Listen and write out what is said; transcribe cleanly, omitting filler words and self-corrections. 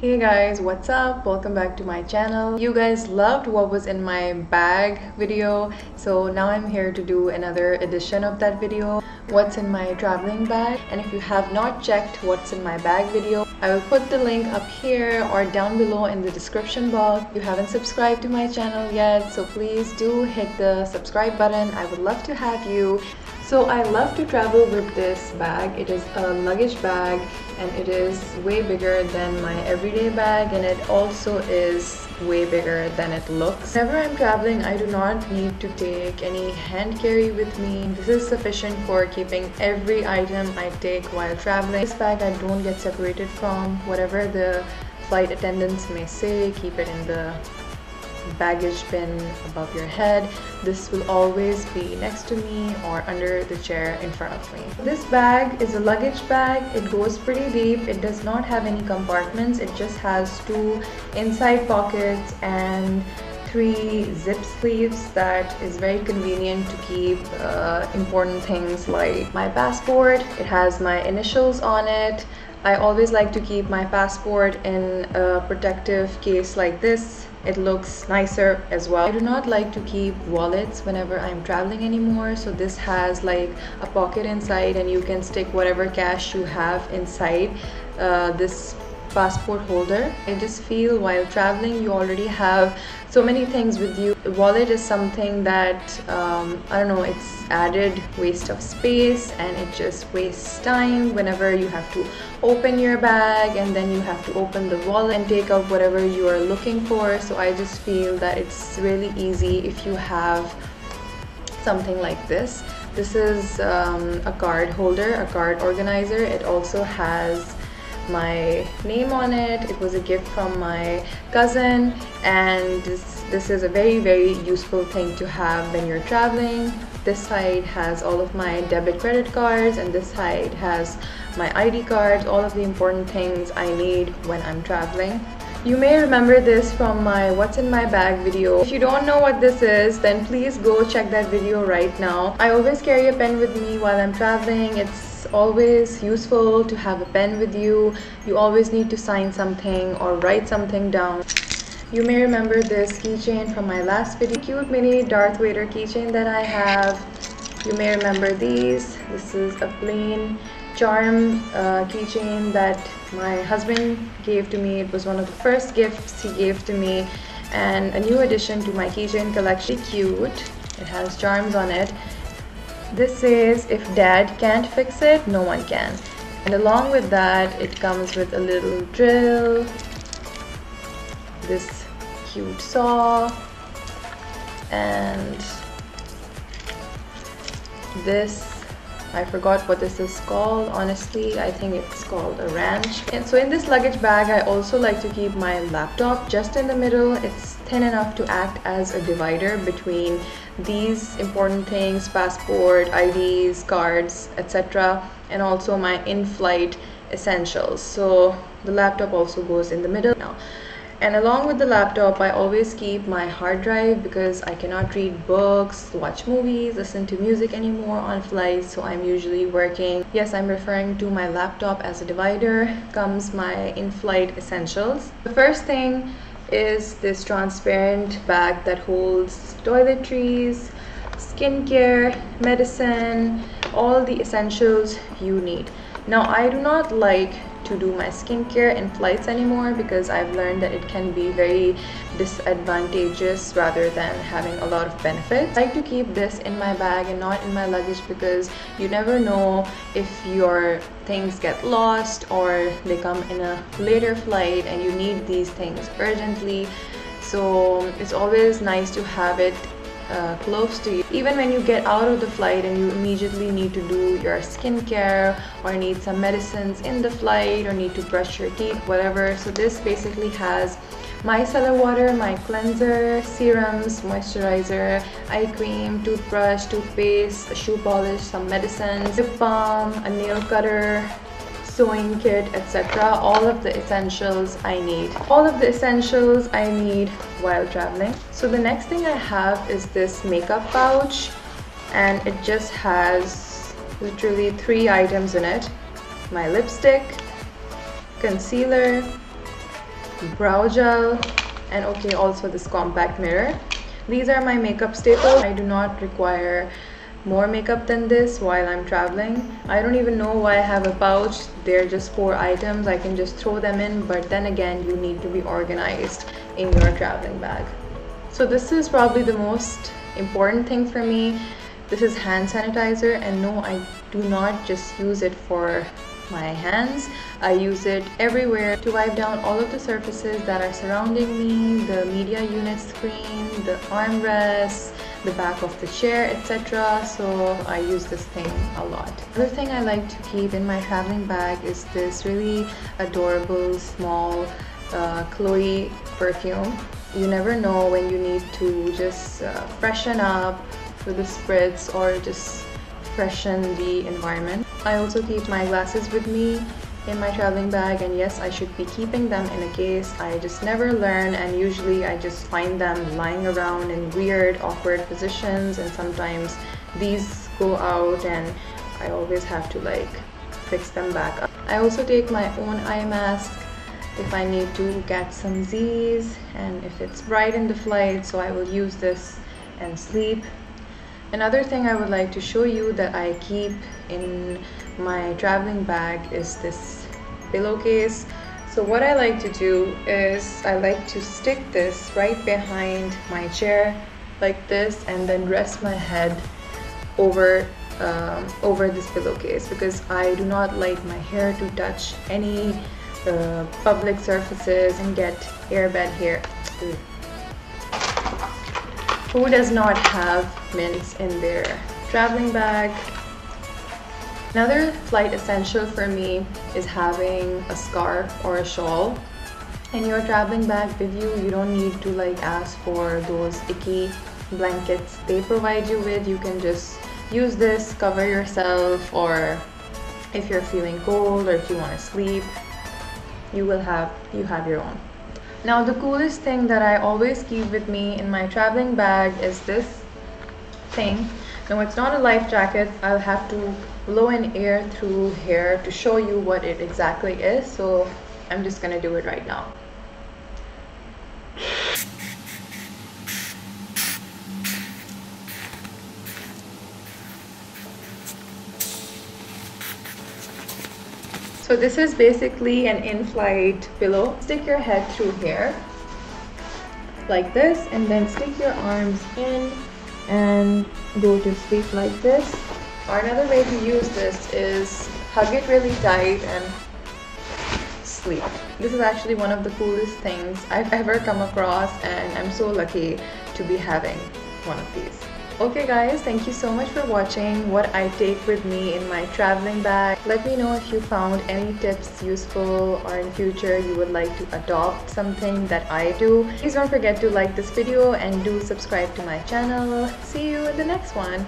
Hey guys, what's up? Welcome back to my channel. You guys loved what was in my bag video, so now I'm here to do another edition of that video, what's in my traveling bag. And if you have not checked what's in my bag video, I will put the link up here or down below in the description box. If you haven't subscribed to my channel yet, so please do hit the subscribe button. I would love to have you. So I love to travel with this bag. It is a luggage bag and it is way bigger than my everyday bag, and it also is way bigger than it looks. Whenever I'm traveling, I do not need to take any hand carry with me. This is sufficient for keeping every item I take while traveling. This bag I don't get separated from. Whatever the flight attendants may say, keep it in the baggage bin above your head. This will always be next to me or under the chair in front of me. This bag is a luggage bag. It goes pretty deep. It does not have any compartments. It just has two inside pockets and three zip sleeves. That is very convenient to keep important things like my passport. It has my initials on it. I always like to keep my passport in a protective case like this. It looks nicer as well. I do not like to keep wallets whenever I'm traveling anymore, so this has like a pocket inside and you can stick whatever cash you have inside this passport holder. I just feel while traveling you already have so many things with you. A wallet is something that I don't know, it's added waste of space and it just wastes time whenever you have to open your bag and then you have to open the wallet and take out whatever you are looking for. So I just feel that it's really easy if you have something like this. This is a card holder, a card organizer. It also has my name on it. It was a gift from my cousin, and this is a very, very useful thing to have when you're traveling. This side has all of my debit credit cards, and this side has my ID cards, all of the important things I need when I'm traveling. You may remember this from my what's in my bag video. If you don't know what this is, then please go check that video right now. I always carry a pen with me while I'm traveling. It's always useful to have a pen with you. You always need to sign something or write something down. You may remember this keychain from my last video. Cute mini Darth Vader keychain that I have. You may remember these. This is a plain charm keychain that my husband gave to me. It was one of the first gifts he gave to me, and a new addition to my keychain collection. Cute. It has charms on it. This says, "If Dad can't fix it, no one can." And along with that, it comes with a little drill, this cute saw, and this, I forgot what this is called. Honestly, I think it's called a wrench. And so in this luggage bag, I also like to keep my laptop just in the middle. It's thin enough to act as a divider between these important things, passport, IDs, cards, etc., and also my in-flight essentials. So the laptop also goes in the middle now. And along with the laptop, I always keep my hard drive because I cannot read books, watch movies, listen to music anymore on flights, so I'm usually working. Yes, I'm referring to my laptop as a divider. Comes my in-flight essentials. The first thing is this transparent bag that holds toiletries, skincare, medicine, all the essentials you need. Now, I do not like to do my skincare in flights anymore because I've learned that it can be very disadvantageous rather than having a lot of benefits. I like to keep this in my bag and not in my luggage because you never know if your things get lost or they come in a later flight and you need these things urgently. So it's always nice to have it close to you. Even when you get out of the flight and you immediately need to do your skincare or need some medicines in the flight or need to brush your teeth, whatever. So this basically has micellar water, my cleanser, serums, moisturizer, eye cream, toothbrush, toothpaste, a shoe polish, some medicines, lip balm, a nail cutter, sewing kit, etc. All of the essentials I need. All of the essentials I need while traveling. So the next thing I have is this makeup pouch, and it just has literally 3 items in it. My lipstick, concealer, brow gel, and okay, also this compact mirror. These are my makeup staples. I do not require more makeup than this while I'm traveling. I don't even know why I have a pouch. They're just 4 items. I can just throw them in, but then again, you need to be organized in your traveling bag. So this is probably the most important thing for me. This is hand sanitizer, and no, I do not just use it for my hands. I use it everywhere to wipe down all of the surfaces that are surrounding me, the media unit screen, the armrests, the back of the chair, etc. So I use this thing a lot. Another thing I like to keep in my traveling bag is this really adorable small Chloe perfume. You never know when you need to just freshen up with the spritz or just freshen the environment. I also keep my glasses with me in my traveling bag, and yes, I should be keeping them in a case. I just never learn, and usually I just find them lying around in weird, awkward positions, and sometimes these go out and I always have to like fix them back up. I also take my own eye mask if I need to get some Z's, and if it's bright in the flight, so I will use this and sleep. Another thing I would like to show you that I keep in my traveling bag is this pillowcase. So what I like to do is I like to stick this right behind my chair like this, and then rest my head over this pillowcase, because I do not like my hair to touch any public surfaces and get airbag hair. Who does not have mints in their traveling bag? Another flight essential for me is having a scarf or a shawl in your traveling bag with you. You don't need to like ask for those icky blankets they provide you with. You can just use this, cover yourself, or if you're feeling cold or if you want to sleep, you have your own. Now the coolest thing that I always keep with me in my traveling bag is this thing. No, it's not a life jacket. I'll have to blow in air through here to show you what it exactly is. So I'm just gonna do it right now. So this is basically an in-flight pillow. Stick your head through here like this, and then stick your arms in and go to sleep like this. Or another way to use this is hug it really tight and sleep. This is actually one of the coolest things I've ever come across, and I'm so lucky to be having one of these. Okay guys, thank you so much for watching what I take with me in my traveling bag. Let me know if you found any tips useful, or in future you would like to adopt something that I do. Please don't forget to like this video and do subscribe to my channel. See you in the next one.